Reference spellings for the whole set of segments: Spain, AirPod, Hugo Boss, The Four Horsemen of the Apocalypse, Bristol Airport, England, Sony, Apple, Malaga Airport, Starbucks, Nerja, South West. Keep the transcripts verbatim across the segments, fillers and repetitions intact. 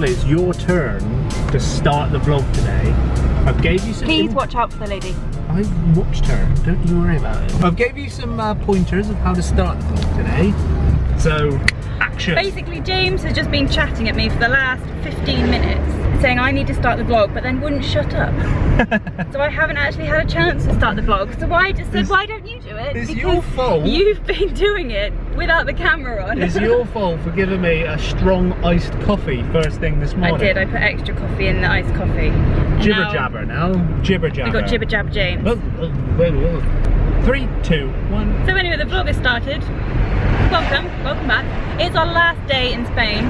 Ollie's your turn to start the vlog today. I've gave you some... Please watch out for the lady. I watched her, don't you worry about it. I've gave you some uh, pointers of how to start the vlog today. So, action. Basically, James has just been chatting at me for the last fifteen minutes, saying I need to start the vlog, but then wouldn't shut up. So I haven't actually had a chance to start the vlog. So why just said, why don't you do it? It's because your fault. You've been doing it without the camera on. It's your fault for giving me a strong iced coffee first thing this morning. I did. I put extra coffee in the iced coffee. Jibber now, jabber now. Jibber jabber. We got jibber jabber James. Oh, oh, wait, wait. Three, two, one. So anyway, the vlog has started. Welcome, welcome back. It's our last day in Spain.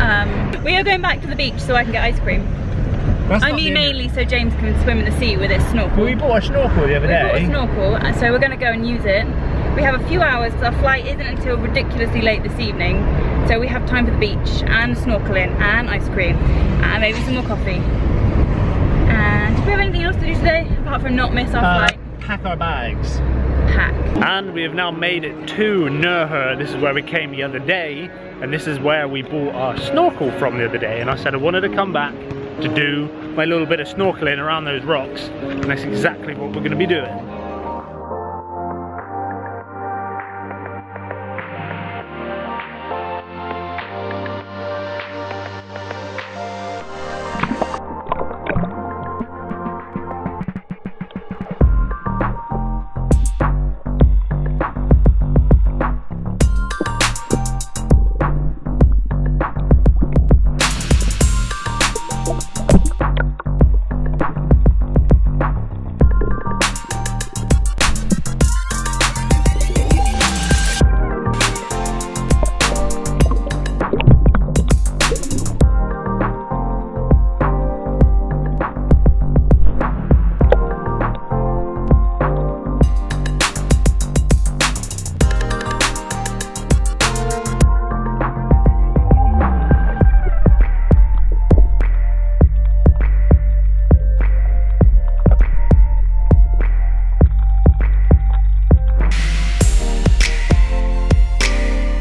Um, we are going back to the beach so I can get ice cream. That's I mean mainly so James can swim in the sea with his snorkel. Well, we bought a snorkel the other we day. We bought a snorkel, so we're going to go and use it. We have a few hours, because our flight isn't until ridiculously late this evening. So we have time for the beach, and snorkeling, and ice cream, and maybe some more coffee. And do we have anything else to do today, apart from not miss our uh, flight? Pack our bags. Pack. And we have now made it to Nerja. This is where we came the other day, and this is where we bought our snorkel from the other day. And I said I wanted to come back to do my little bit of snorkeling around those rocks, and that's exactly what we're going to be doing.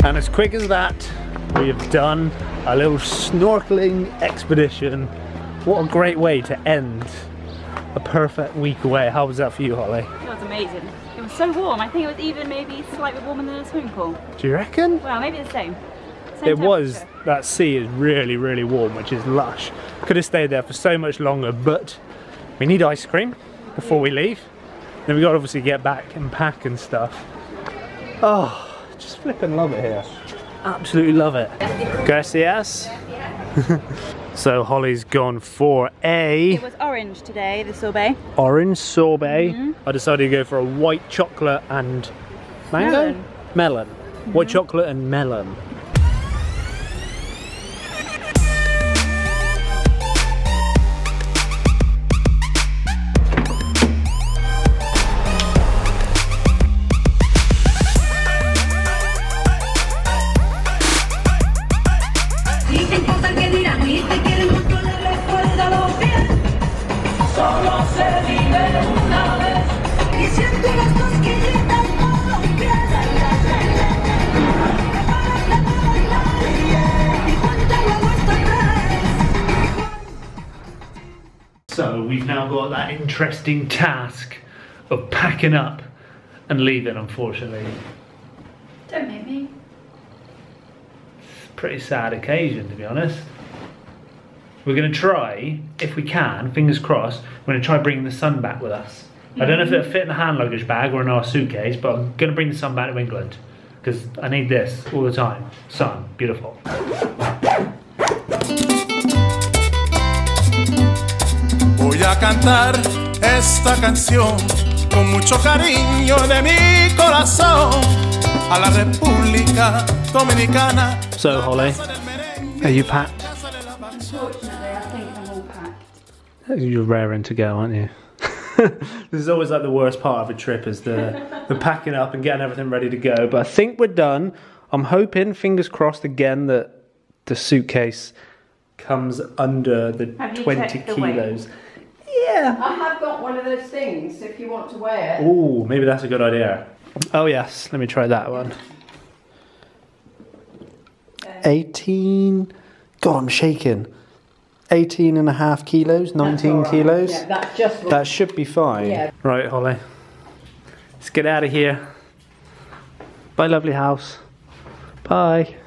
And as quick as that, we have done a little snorkeling expedition. What a great way to end a perfect week away. How was that for you, Holly? It was amazing. It was so warm. I think it was even maybe slightly warmer than a swimming pool. Do you reckon? Well, maybe the same. same it was. That sea is really, really warm, which is lush. Could have stayed there for so much longer, but we need ice cream before we leave. Then we got to obviously get back and pack and stuff. Oh. Just flipping love it here. Absolutely love it. Gracias. So Holly's gone for a... It was orange today, the sorbet. Orange sorbet. Mm-hmm. I decided to go for a white chocolate and... Mango? Melon. Melon. Mm-hmm. White chocolate and melon. So we've now got that interesting task of packing up and leaving, unfortunately. Don't make me. It's a pretty sad occasion, to be honest. We're going to try, if we can, fingers crossed, we're going to try bringing the sun back with us. Mm-hmm. I don't know if it'll fit in the hand luggage bag or in our suitcase, but I'm going to bring the sun back to England because I need this all the time. Sun, beautiful. Voy a cantar esta canción con mucho cariño de mi corazón a la República Dominicana. So, Holly, are you packed? You're raring to go, aren't you? This is always like the worst part of a trip, is the, the packing up and getting everything ready to go. But I think we're done. I'm hoping, fingers crossed again, that the suitcase comes under the twenty kilos. Yeah. I have got one of those things if you want to wear it. Oh, maybe that's a good idea. Oh yes, let me try that one. eighteen God, I'm shaking. eighteen and a half kilos, nineteen right. kilos. Yeah, that's just that should be fine. Yeah. Right, Holly. Let's get out of here. Bye, lovely house. Bye. Bye!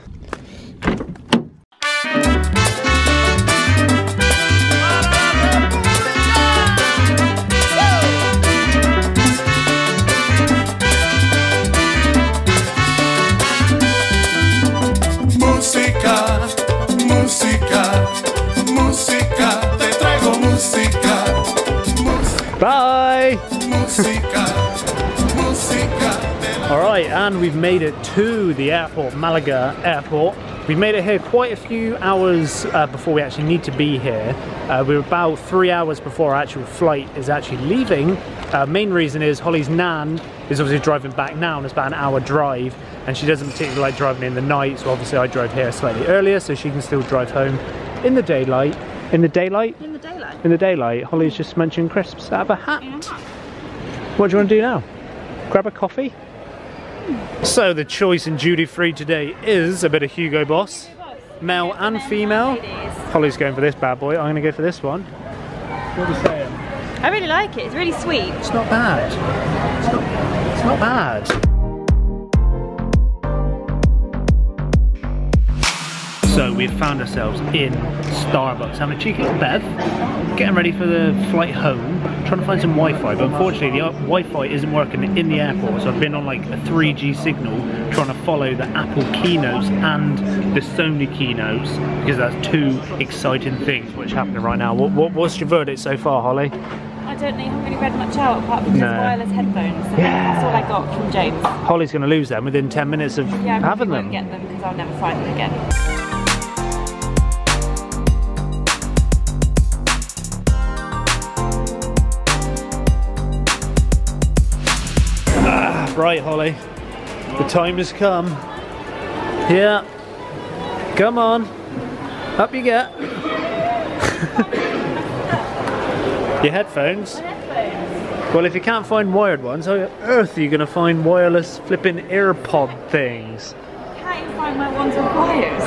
Alright, and we've made it to the airport, Malaga Airport. We've made it here quite a few hours uh, before we actually need to be here. Uh, we're about three hours before our actual flight is actually leaving. Uh, main reason is Holly's nan is obviously driving back now, and it's about an hour drive, and she doesn't particularly like driving in the night, so obviously I drove here slightly earlier so she can still drive home in the daylight. In the daylight? In the daylight. In the daylight. Holly's just munching crisps out of a hat. Yeah. What do you want to do now? Grab a coffee? Mm. So the choice in duty free today is a bit of Hugo Boss. Hugo Boss. Male Hugo and female. Holly's going for this bad boy. I'm going to go for this one. What are you saying? I really like it. It's really sweet. It's not bad. It's not, it's not bad. So we've found ourselves in Starbucks, having a cheeky little bev, getting ready for the flight home, trying to find some Wi-Fi, but unfortunately the Wi-Fi isn't working in the airport, so I've been on like a three G signal, trying to follow the Apple keynotes and the Sony keynotes, because that's two exciting things which are happening right now. What, what, what's your verdict so far, Holly? I don't know, you haven't really read much out apart from just no. wireless headphones. So yeah. That's all I got from James. Holly's going to lose them within ten minutes of yeah, having them. Yeah, I won't get them because I'll never find them again. Right, Holly, the time has come. Yeah, come on, up you get. Your headphones? My headphones. Well, if you can't find wired ones, how on earth are you going to find wireless flipping AirPod things? I can't even find my ones on wires.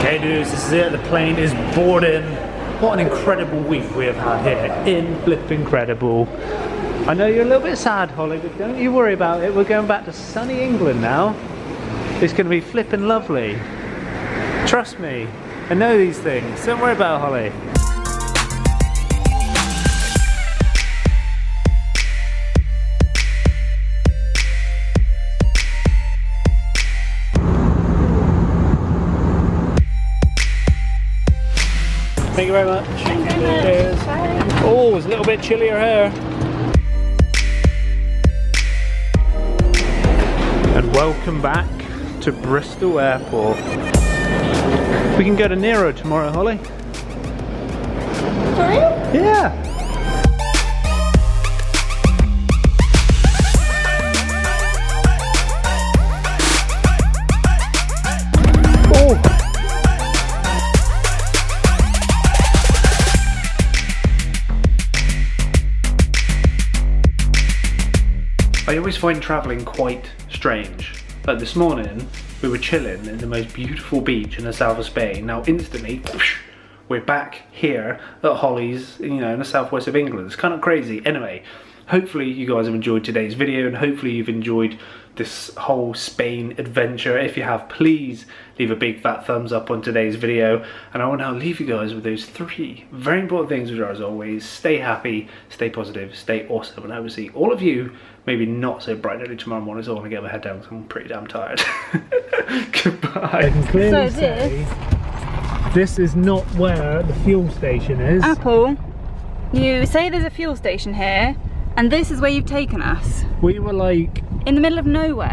Okay, dudes, this is it. The plane is boarding. What an incredible week we have had here in Blip Incredible. I know you're a little bit sad, Holly, but don't you worry about it. We're going back to sunny England now. It's going to be flipping lovely. Trust me, I know these things. Don't worry about it, Holly. Thank you very much. Thank you very much. Bye. Oh, it's a little bit chillier here. And welcome back to Bristol Airport. We can go to Nero tomorrow, Holly. For real? Yeah. I always find travelling quite strange. Like this morning, we were chilling in the most beautiful beach in the south of Spain. Now instantly, whoosh, we're back here at Holly's, you know, in the southwest of England. It's kind of crazy. Anyway, hopefully you guys have enjoyed today's video, and hopefully you've enjoyed this whole Spain adventure. If you have, please leave a big fat thumbs up on today's video. And I will now leave you guys with those three very important things, which are, as always, stay happy, stay positive, stay awesome. And I will see all of you maybe not so bright early tomorrow morning, so I want to get my head down because I'm pretty damn tired. Goodbye. I can clearly so this, say, this is not where the fuel station is. Apple, you say there's a fuel station here, and this is where you've taken us. We were like... in the middle of nowhere.